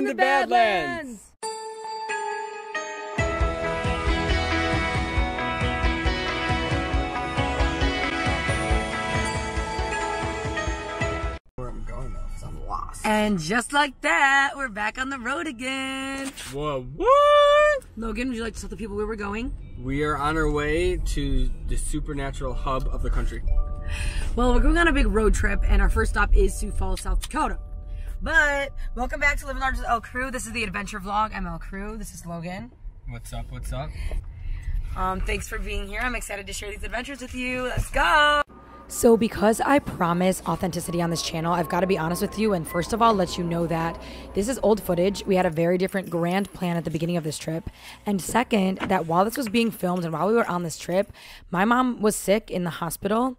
in the Badlands. And just like that, we're back on the road again. Whoa, what? Logan, would you like to tell the people where we're going? We are on our way to the supernatural hub of the country. Well, we're going on a big road trip, and our first stop is Sioux Falls, South Dakota. But welcome back to Living Large with LCruu. This is the adventure vlog. I'm LCruu. This is Logan. What's up? What's up? Thanks for being here. I'm excited to share these adventures with you. Let's go. So because I promise authenticity on this channel, I've got to be honest with you and first of all let you know that this is old footage. We had a very different grand plan at the beginning of this trip. And second, that while this was being filmed and while we were on this trip, my mom was sick in the hospital.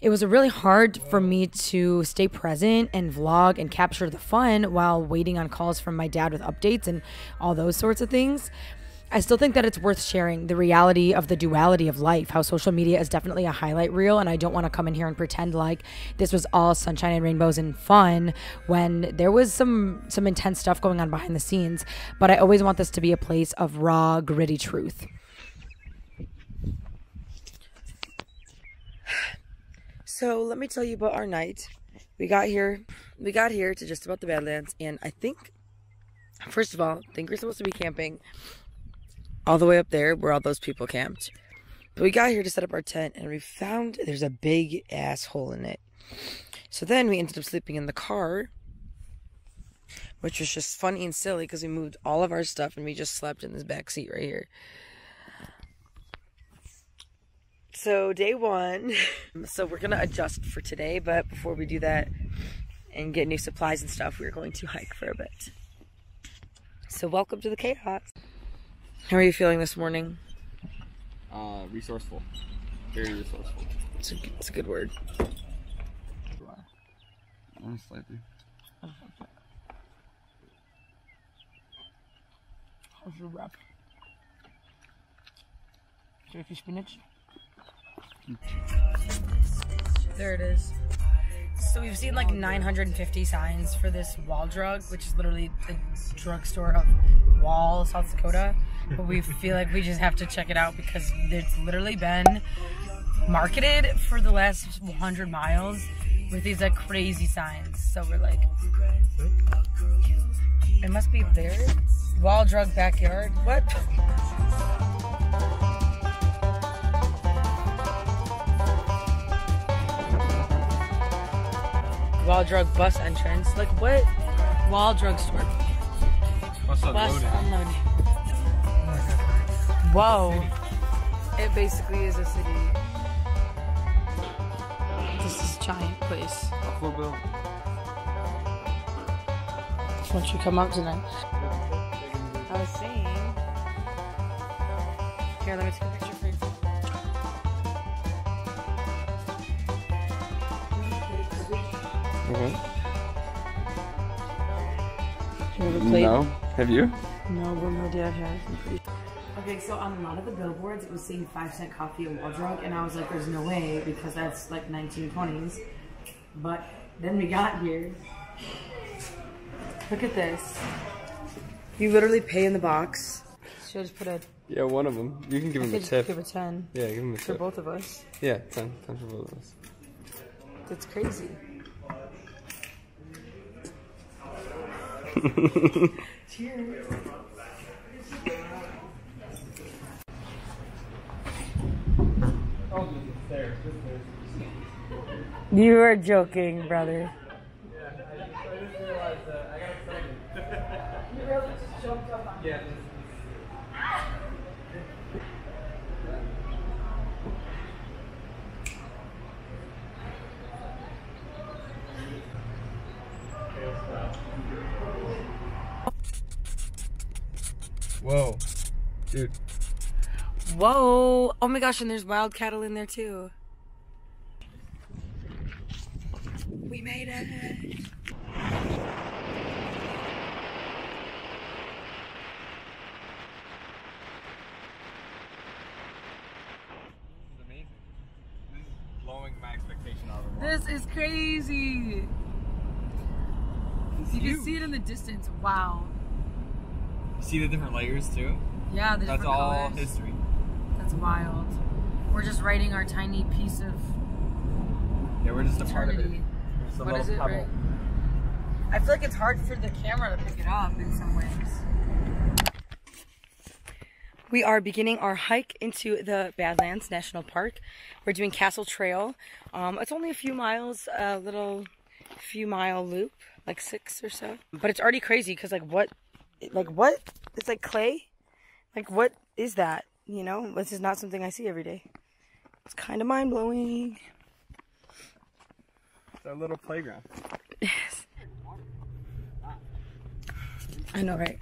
It was really hard for me to stay present and vlog and capture the fun while waiting on calls from my dad with updates and all those sorts of things. I still think that it's worth sharing the reality of the duality of life, how social media is definitely a highlight reel, and I don't want to come in here and pretend like this was all sunshine and rainbows and fun when there was some intense stuff going on behind the scenes, but I always want this to be a place of raw, gritty truth. So let me tell you about our night. We got here to just about the Badlands, and I think, first of all, I think we're supposed to be camping all the way up there where all those people camped. But we got here to set up our tent and we found there's a big asshole in it. So then we ended up sleeping in the car, which was just funny and silly because we moved all of our stuff and we just slept in this back seat right here. So day one, so we're gonna adjust for today, but before we do that and get new supplies and stuff, we're going to hike for a bit. So welcome to the chaos. How are you feeling this morning? Resourceful. Very resourceful. It's a good word. I'm sleepy. How's your wrap? Turkey spinach? There it is. So we've seen like 950 signs for this Wall Drug, which is literally the drugstore of Wall, South Dakota. But we feel like we just have to check it out because it's literally been marketed for the last 100 miles with these like crazy signs. So we're like, it must be there. Wall Drug backyard. What? Wall Drug bus entrance. Like what? Wall Drug store. Bus unloading. Whoa. It basically is a city. This is a giant place. Why don't you come out tonight? I was seeing. Here, let me take a picture for you. Mm-hmm. You have a plate? No. Have you? No, but my dad has. Okay, so on a lot of the billboards, it was saying 5-cent coffee at Wall Drug, and I was like, there's no way, because that's like 1920s. But then we got here. Look at this. You literally pay in the box. Should I just put a... Yeah, one of them. You can give him a tip. Give a 10. Yeah, give him a tip. For both of us. Yeah, 10. 10 for both of us. That's crazy. Cheers. You are joking, brother. Yeah, I just realized that. I got excited. You really just jumped up on me. Yeah. Whoa, dude. Whoa. Oh my gosh, and there's wild cattle in there too. We made it. This is amazing. This is blowing my expectation out of the water. This is crazy. You huge. Can see it in the distance. Wow. See the different layers too? Yeah, the different colors. That's all history. That's wild. We're just writing our tiny piece of yeah, we're just eternity. A part of it. Just a what is it, right? I feel like it's hard for the camera to pick it up in some ways. We are beginning our hike into the Badlands National Park. We're doing Castle Trail. It's only a few miles, a little few mile loop, like 6 or so. But it's already crazy because like what? It's like clay. Like what is that? You know, this is not something I see every day. It's kind of mind blowing. It's our little playground. Yes. I know, right?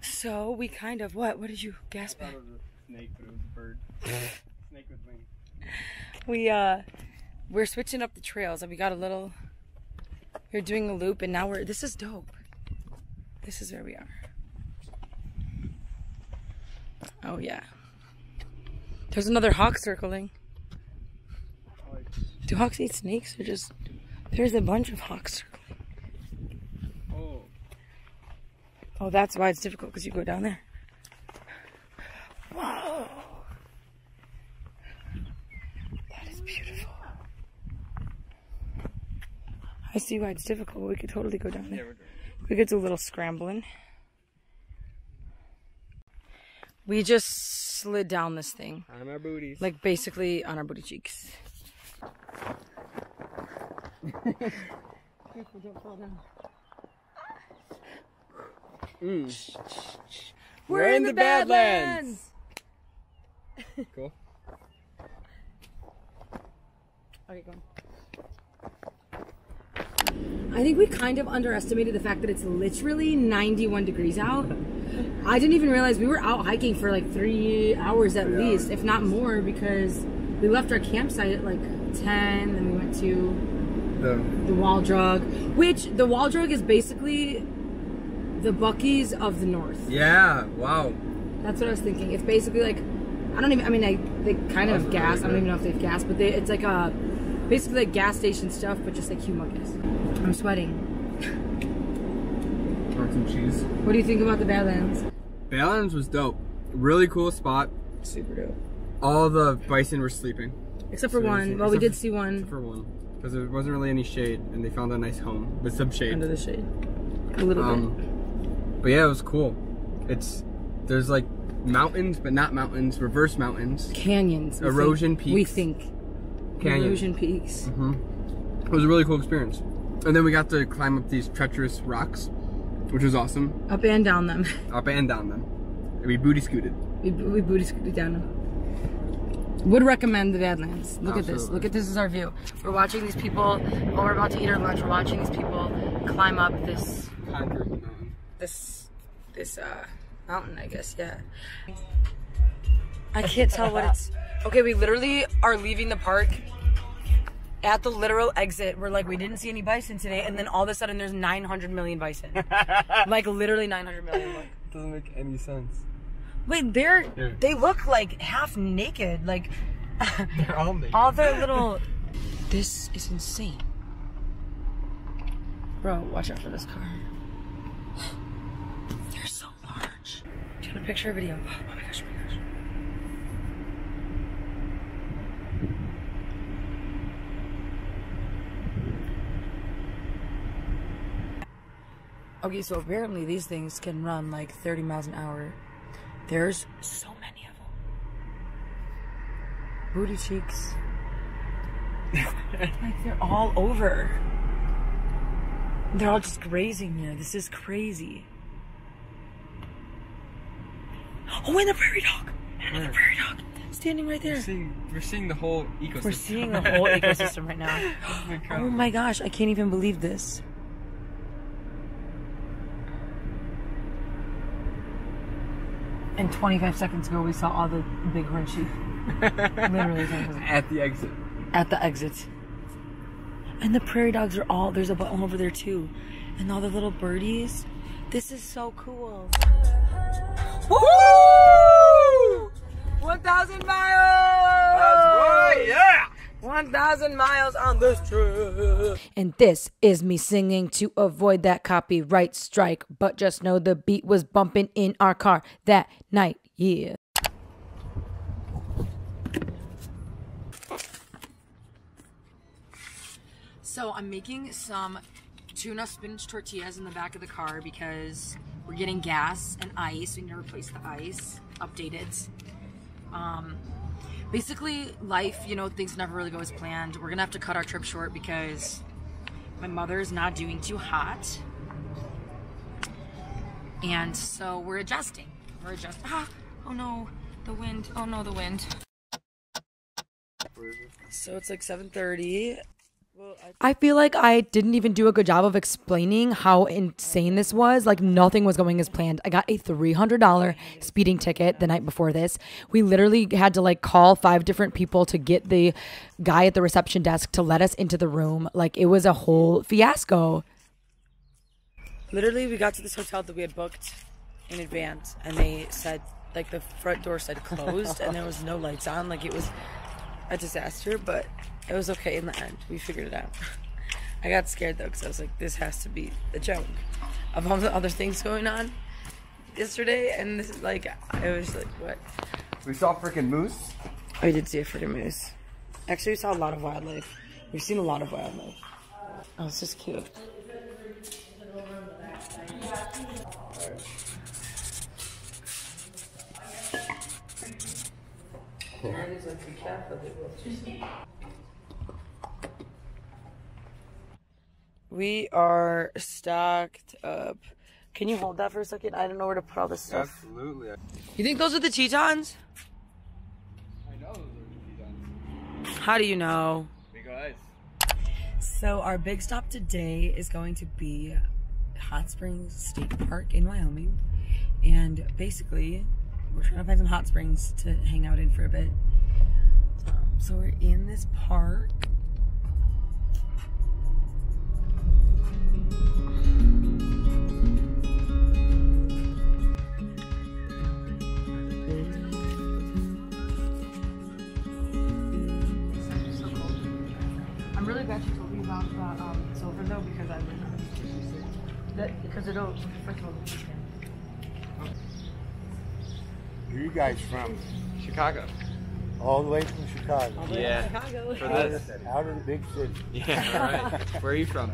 So we kind of what did you gasp at? I thought it was a snake, but it was a bird. Snake with wings. We're switching up the trails, and we got a little. We're doing a loop, and now we're. This is dope. This is where we are. Oh yeah. There's another hawk circling. Do hawks eat snakes or just? There's a bunch of hawks circling. Oh, that's why it's difficult, because you go down there. Whoa! That is beautiful. I see why it's difficult. We could totally go down there. We could do a little scrambling. We just slid down this thing. On our booties. Like, basically, on our booty cheeks. Careful, don't fall down. Mm. We're in the Badlands. Cool. Okay, go on. I think we kind of underestimated the fact that it's literally 91 degrees out. I didn't even realize we were out hiking for like 3 hours at least, if not more, because we left our campsite at like 10, then we went to the Wall Drug, which the Wall Drug is basically the Buc-ee's of the north. Yeah, wow. That's what I was thinking. It's basically like, they kind of have gas. Really, I don't even know if they have gas, but it's like a, basically like gas station stuff, but just like humongous. I'm sweating. Throw some cheese. What do you think about the Badlands? Badlands was dope. Really cool spot. Super dope. All the bison were sleeping. Except for one. Well, we did see one. Except for one. Because there wasn't really any shade, and they found a nice home with some shade. Under the shade. A little bit. But yeah, it was cool. There's like mountains, but not mountains, reverse mountains. Canyons. Erosion peaks. We think. Canyons. Erosion peaks. Mm-hmm. It was a really cool experience. And then we got to climb up these treacherous rocks, which was awesome. Up and down them. Up and down them. And we booty scooted. We booty scooted down them. Would recommend the Badlands. Look Absolutely. At this. Look at this is our view. We're watching these people, while we're about to eat our lunch, we're watching these people climb up this mountain, I guess. Yeah, I can't tell what it's. Okay, we literally are leaving the park at the literal exit. We're like, we didn't see any bison today, and then all of a sudden there's 900 million bison. Like literally 900 million. Look. Doesn't make any sense. Wait, they look like half naked, like they're all naked. All their little. This is insane, bro. Watch out for this car. They're so large. Do you want a picture or video? Oh my gosh, my gosh. Okay, so apparently these things can run like 30 miles an hour. There's so many of them. Booty cheeks. Like they're all over. They're all just grazing here. This is crazy. Oh, and the prairie dog! And another prairie dog! Standing right there. We're seeing the whole ecosystem. We're seeing the whole ecosystem right now. Oh my gosh, I can't even believe this. And 25 seconds ago, we saw all the bighorn sheep. Literally. At the exit. At the exit. And the prairie dogs are all, there's a button over there too. And all the little birdies. This is so cool. Woo! 1,000 miles! That's right, yeah! 1,000 miles on this trip. And this is me singing to avoid that copyright strike. But just know the beat was bumping in our car that night, yeah. So I'm making some tuna spinach tortillas in the back of the car because we're getting gas and ice. We need to replace the ice, update it. Basically, life, you know, things never really go as planned. We're gonna have to cut our trip short because my mother's not doing too hot. And so we're adjusting. We're adjusting. Ah, oh no, the wind. Oh no, the wind. So it's like 7:30. I feel like I didn't even do a good job of explaining how insane this was. Like, nothing was going as planned. I got a $300 speeding ticket the night before this. We literally had to like call 5 different people to get the guy at the reception desk to let us into the room. Like, it was a whole fiasco. Literally, we got to this hotel that we had booked in advance, and they said, like, the front door said closed and there was no lights on. Like, it was a disaster, but it was okay in the end. We figured it out. I got scared though, because I was like, this has to be a joke of all the other things going on yesterday, and this is like, I was like, what? We saw freaking moose. I did see a freaking moose. Actually, we saw a lot of wildlife. We've seen a lot of wildlife. Oh, it's just cute. Cool. We are stacked up. Can you hold that for a second? I don't know where to put all this stuff. Absolutely. You think those are the Tetons? I know those are the Tetons. How do you know? Because. So our big stop today is going to be Hot Springs State Park in Wyoming. And basically, we're trying to find some hot springs to hang out in for a bit. So we're in this park. I'm really glad you told me about the silver though, because I would that because it'll first of all. Are you guys from Chicago? All the way from Chicago. Yeah. For this. Out of the big city. Yeah, right. Where are you from?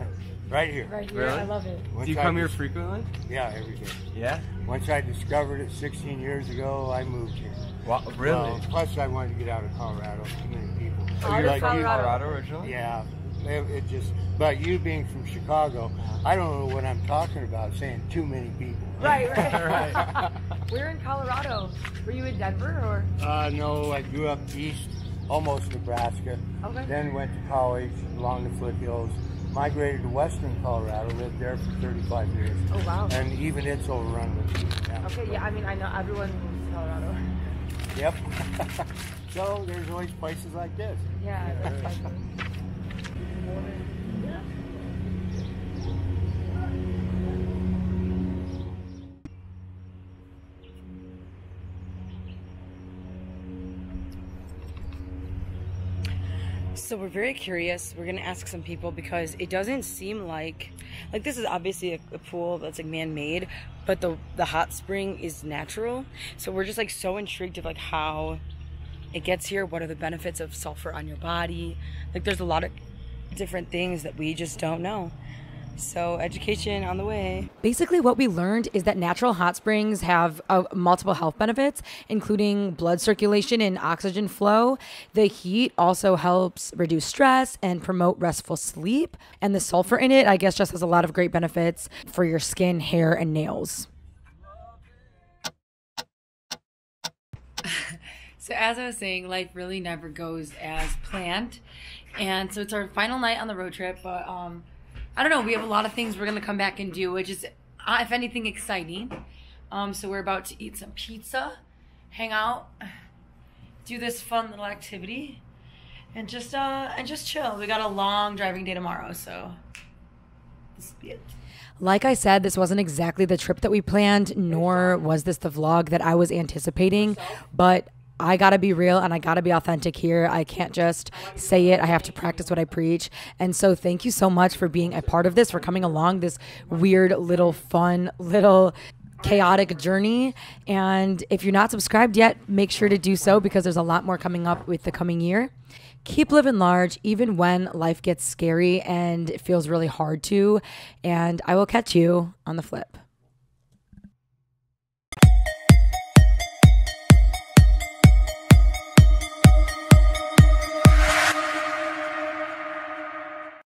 Right here. Right here. Really? I love it. Do you come here frequently? Yeah, every day. Yeah? Once I discovered it 16 years ago, I moved here. Wow, really? Well, plus I wanted to get out of Colorado. Too many people. Are you like Colorado originally? Yeah. It just, but you being from Chicago, I don't know what I'm talking about saying too many people. Right, right. Right. We're in Colorado. Were you in Denver or? No, I grew up east, almost Nebraska. Okay. Then went to college along the foothills. Migrated to western Colorado, lived there for 35 years. Oh, wow. And even it's overrun with people now. Okay, yeah, I mean, I know everyone moves to Colorado. Yep. So there's always places like this. Yeah, that's fun. So we're very curious. We're gonna ask some people because it doesn't seem like this is obviously a pool that's like man-made, but the hot spring is natural. So we're just like so intrigued of like how it gets here. What are the benefits of sulfur on your body? Like, there's a lot of different things that we just don't know. So education on the way. Basically what we learned is that natural hot springs have multiple health benefits, including blood circulation and oxygen flow. The heat also helps reduce stress and promote restful sleep. And the sulfur in it, I guess, just has a lot of great benefits for your skin, hair, and nails. So as I was saying, life really never goes as planned. And so it's our final night on the road trip, but I don't know, we have a lot of things we're gonna come back and do, which is, if anything, exciting. So we're about to eat some pizza, hang out, do this fun little activity, and just chill. We got a long driving day tomorrow, so this will be it. Like I said, this wasn't exactly the trip that we planned, nor was this the vlog that I was anticipating, but I got to be real and I got to be authentic here. I can't just say it. I have to practice what I preach. And so thank you so much for being a part of this, for coming along this weird little fun, little chaotic journey. And if you're not subscribed yet, make sure to do so, because there's a lot more coming up with the coming year. Keep living large, even when life gets scary and it feels really hard to. And I will catch you on the flip.